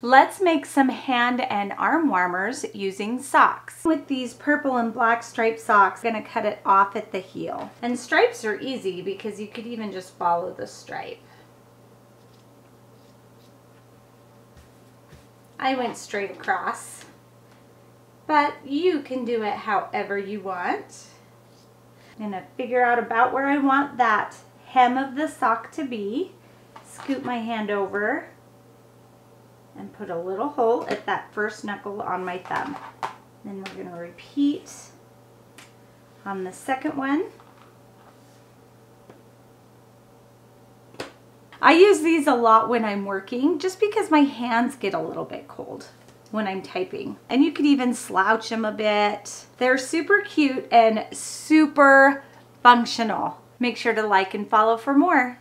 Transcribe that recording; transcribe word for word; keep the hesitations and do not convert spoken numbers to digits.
Let's make some hand and arm warmers using socks. With these purple and black striped socks, I'm going to cut it off at the heel. And stripes are easy because you could even just follow the stripe. I went straight across, but you can do it however you want. I'm going to figure out about where I want that hem of the sock to be. Scoop my hand over and put a little hole at that first knuckle on my thumb. Then we're going to repeat on the second one. I use these a lot when I'm working just because my hands get a little bit cold when I'm typing. And you could even slouch them a bit. They're super cute and super functional. Make sure to like and follow for more.